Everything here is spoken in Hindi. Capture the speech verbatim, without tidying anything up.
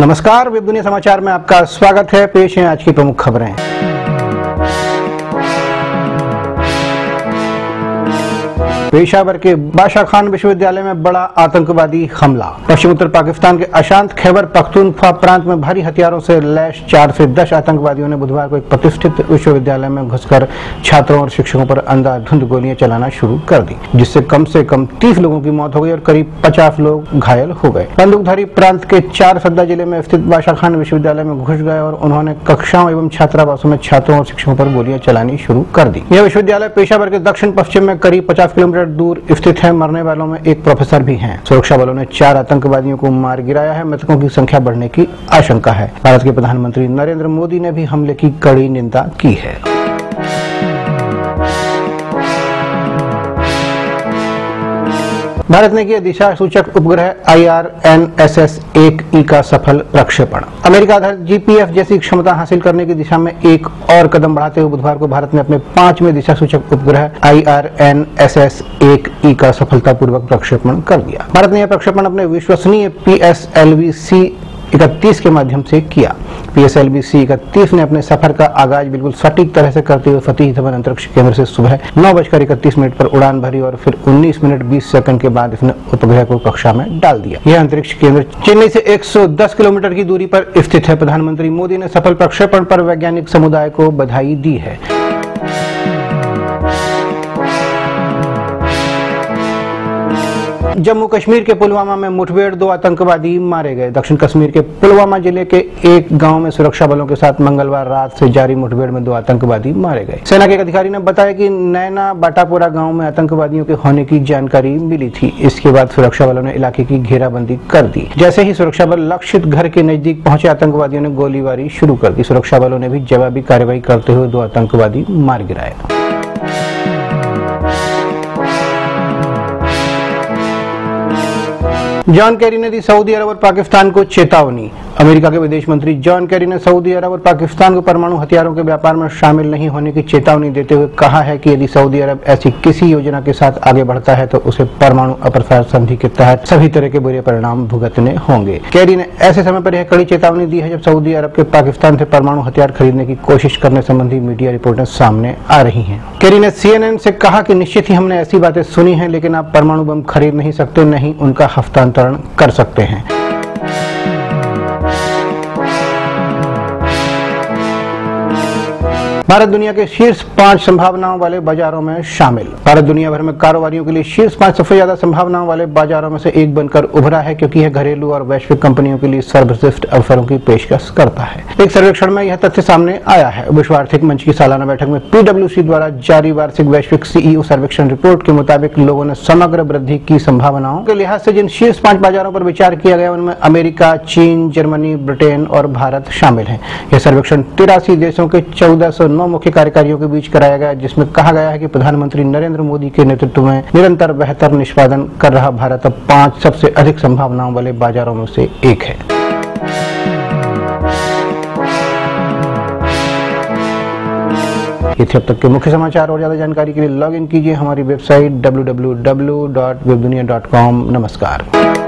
नमस्कार, वेबदुनिया समाचार में आपका स्वागत है। पेश हैं आज की प्रमुख खबरें। पेशावर के बाशा खान विश्वविद्यालय में बड़ा आतंकवादी हमला। पश्चिम उत्तर पाकिस्तान के अशांत खैबर पख्तूनख्वा प्रांत में भारी हथियारों से लैस चार से दस आतंकवादियों ने बुधवार को एक प्रतिष्ठित विश्वविद्यालय में घुसकर छात्रों और शिक्षकों पर अंधाधुंध गोलियां चलाना शुरू कर दी, जिससे कम से कम तीस लोगों की मौत हो गई और करीब पचास लोग घायल हो गए। बंदूकधारी प्रांत के चारसद्दा जिले में स्थित बाशा खान विश्वविद्यालय में घुस गए और उन्होंने कक्षाओं एवं छात्रावासों में छात्रों और शिक्षकों पर गोलियां चलानी शुरू कर दी। यह विश्वविद्यालय पेशावर के दक्षिण पश्चिम में करीब पचास किलोमीटर दूर स्थित है। मरने वालों में एक प्रोफेसर भी हैं। सुरक्षा बलों ने चार आतंकवादियों को मार गिराया है। मृतकों की संख्या बढ़ने की आशंका है। भारत के प्रधानमंत्री नरेंद्र मोदी ने भी हमले की कड़ी निंदा की है। भारत ने किया दिशा सूचक उपग्रह I R N S S one E का सफल प्रक्षेपण। अमेरिका आधारित जी पी एस जैसी क्षमता हासिल करने की दिशा में एक और कदम बढ़ाते हुए बुधवार को भारत ने अपने पांचवें दिशा सूचक उपग्रह I R N S S one E का सफलतापूर्वक प्रक्षेपण कर दिया। भारत ने यह प्रक्षेपण अपने विश्वसनीय P S L V C इकतीस के माध्यम से किया। P S L V C इकतीस ने अपने सफर का आगाज बिल्कुल सटीक तरह से करते हुए सतीश धवन अंतरिक्ष केंद्र से सुबह नौ बजकर इकतीस मिनट पर उड़ान भरी और फिर उन्नीस मिनट बीस सेकंड के बाद इसने उपग्रह को कक्षा में डाल दिया। यह अंतरिक्ष केंद्र चेन्नई से एक सौ दस किलोमीटर की दूरी पर स्थित है। प्रधानमंत्री मोदी ने सफल प्रक्षेपण पर वैज्ञानिक समुदाय को बधाई दी है। जम्मू कश्मीर के पुलवामा में मुठभेड़, दो आतंकवादी मारे गए। दक्षिण कश्मीर के पुलवामा जिले के एक गांव में सुरक्षा बलों के साथ मंगलवार रात से जारी मुठभेड़ में दो आतंकवादी मारे गए। सेना के एक अधिकारी ने बताया कि नैना बाटापोरा गांव में आतंकवादियों के होने की जानकारी मिली थी। इसके बाद सुरक्षा बलों ने इलाके की घेराबंदी कर दी। जैसे ही सुरक्षा बल लक्षित घर के नजदीक पहुंचे, आतंकवादियों ने गोलीबारी शुरू कर दी। सुरक्षा बलों ने भी जवाबी कार्रवाई करते हुए दो आतंकवादी मार गिराए। जॉन कैरी ने दी सऊदी अरब और पाकिस्तान को चेतावनी। अमेरिका के विदेश मंत्री जॉन कैरी ने सऊदी अरब और पाकिस्तान को परमाणु हथियारों के व्यापार में शामिल नहीं होने की चेतावनी देते हुए कहा है कि यदि सऊदी अरब ऐसी किसी योजना के साथ आगे बढ़ता है तो उसे परमाणु अप्रसार संधि के तहत सभी तरह के बुरे परिणाम भुगतने होंगे। कैरी ने ऐसे समय पर यह कड़ी चेतावनी दी है जब सऊदी अरब के पाकिस्तान से परमाणु हथियार खरीदने की कोशिश करने संबंधी मीडिया रिपोर्टें सामने आ रही है। कैरी ने सी एन एन से कहा कि निश्चित ही हमने ऐसी बातें सुनी है, लेकिन आप परमाणु बम खरीद नहीं सकते, नहीं उनका हस्तांतरण कर सकते हैं। भारत दुनिया के शीर्ष पांच संभावनाओं वाले बाजारों में शामिल। भारत दुनिया भर में कारोबारियों के लिए शीर्ष पांच सबसे ज्यादा संभावनाओं वाले बाजारों में से एक बनकर उभरा है, क्योंकि यह घरेलू और वैश्विक कंपनियों के लिए सर्वश्रेष्ठ अवसरों की पेशकश करता है। एक सर्वेक्षण में यह तथ्य सामने आया है। विश्व आर्थिक मंच की सालाना बैठक में पी डब्ल्यू सी द्वारा जारी वार्षिक वैश्विक सी ई ओ सर्वेक्षण रिपोर्ट के मुताबिक लोगों ने समग्र वृद्धि की संभावनाओं के लिहाज से जिन शीर्ष पांच बाजारों पर विचार किया गया उनमें अमेरिका, चीन, जर्मनी, ब्रिटेन और भारत शामिल है। यह सर्वेक्षण तिरासी देशों के चौदह सौ नौ मुख्य कार्यकारियों के बीच कराया गया, जिसमें कहा गया है कि प्रधानमंत्री नरेंद्र मोदी के नेतृत्व में निरंतर बेहतर निष्पादन कर रहा भारत अब पांच सबसे अधिक संभावनाओं वाले बाजारों में से एक है। ये थे अब तक के मुख्य समाचार। और ज्यादा जानकारी के लिए लॉग इन कीजिए हमारी website W W W dot Webdunia dot com. नमस्कार।